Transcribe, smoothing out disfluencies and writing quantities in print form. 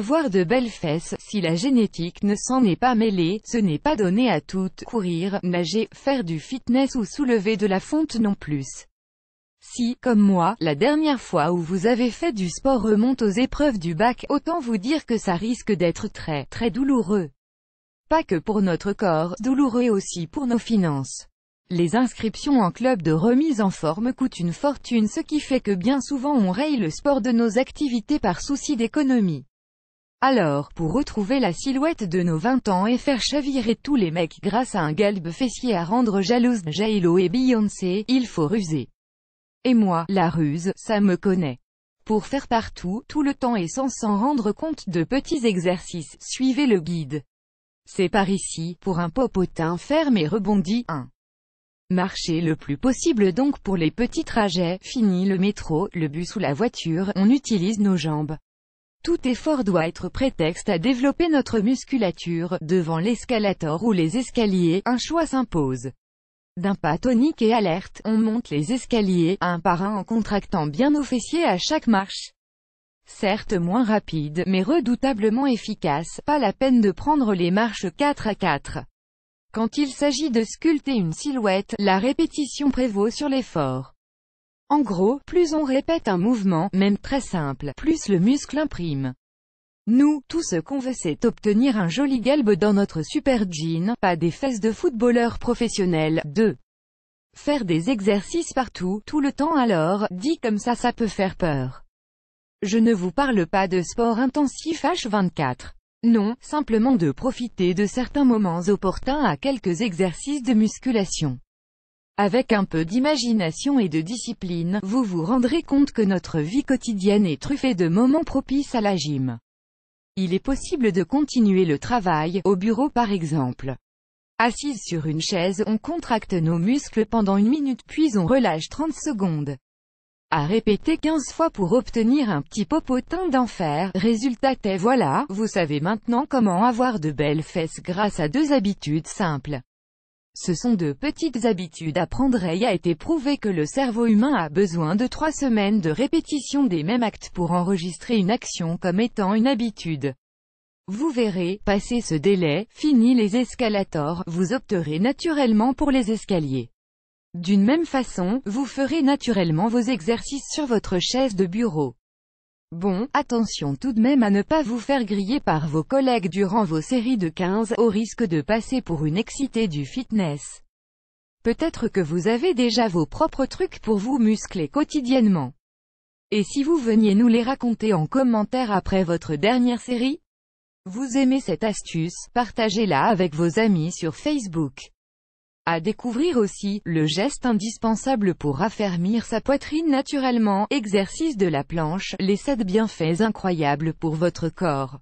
Avoir de belles fesses, si la génétique ne s'en est pas mêlée, ce n'est pas donné à toutes. Courir, nager, faire du fitness ou soulever de la fonte non plus. Si, comme moi, la dernière fois où vous avez fait du sport remonte aux épreuves du bac, autant vous dire que ça risque d'être très, très douloureux. Pas que pour notre corps, douloureux aussi pour nos finances. Les inscriptions en club de remise en forme coûtent une fortune, ce qui fait que bien souvent on raye le sport de nos activités par souci d'économie. Alors, pour retrouver la silhouette de nos 20 ans et faire chavirer tous les mecs grâce à un galbe fessier à rendre jalouse J.Lo et Beyoncé, il faut ruser. Et moi, la ruse, ça me connaît. Pour faire partout, tout le temps et sans s'en rendre compte de petits exercices, suivez le guide. C'est par ici, pour un popotin ferme et rebondi. 1. Marchez le plus possible donc pour les petits trajets, fini le métro, le bus ou la voiture, on utilise nos jambes. Tout effort doit être prétexte à développer notre musculature, devant l'escalator ou les escaliers, un choix s'impose. D'un pas tonique et alerte, on monte les escaliers, un par un en contractant bien nos fessiers à chaque marche. Certes moins rapide, mais redoutablement efficace, pas la peine de prendre les marches 4 à 4. Quand il s'agit de sculpter une silhouette, la répétition prévaut sur l'effort. En gros, plus on répète un mouvement, même très simple, plus le muscle imprime. Nous, tout ce qu'on veut c'est obtenir un joli galbe dans notre super jean, pas des fesses de footballeur professionnel. 2. Faire des exercices partout, tout le temps alors, dit comme ça, ça peut faire peur. Je ne vous parle pas de sport intensif H24. Non, simplement de profiter de certains moments opportuns à quelques exercices de musculation. Avec un peu d'imagination et de discipline, vous vous rendrez compte que notre vie quotidienne est truffée de moments propices à la gym. Il est possible de continuer le travail, au bureau par exemple. Assise sur une chaise, on contracte nos muscles pendant une minute, puis on relâche 30 secondes. À répéter 15 fois pour obtenir un petit popotin d'enfer, résultat est voilà, vous savez maintenant comment avoir de belles fesses grâce à 2 habitudes simples. Ce sont de petites habitudes à prendre et il a été prouvé que le cerveau humain a besoin de 3 semaines de répétition des mêmes actes pour enregistrer une action comme étant une habitude. Vous verrez, passé ce délai, fini les escalators, vous opterez naturellement pour les escaliers. D'une même façon, vous ferez naturellement vos exercices sur votre chaise de bureau. Bon, attention tout de même à ne pas vous faire griller par vos collègues durant vos séries de 15, au risque de passer pour une excitée du fitness. Peut-être que vous avez déjà vos propres trucs pour vous muscler quotidiennement. Et si vous veniez nous les raconter en commentaire après votre dernière série? Vous aimez cette astuce, partagez-la avec vos amis sur Facebook. À découvrir aussi, le geste indispensable pour raffermir sa poitrine naturellement, exercice de la planche, les 7 bienfaits incroyables pour votre corps.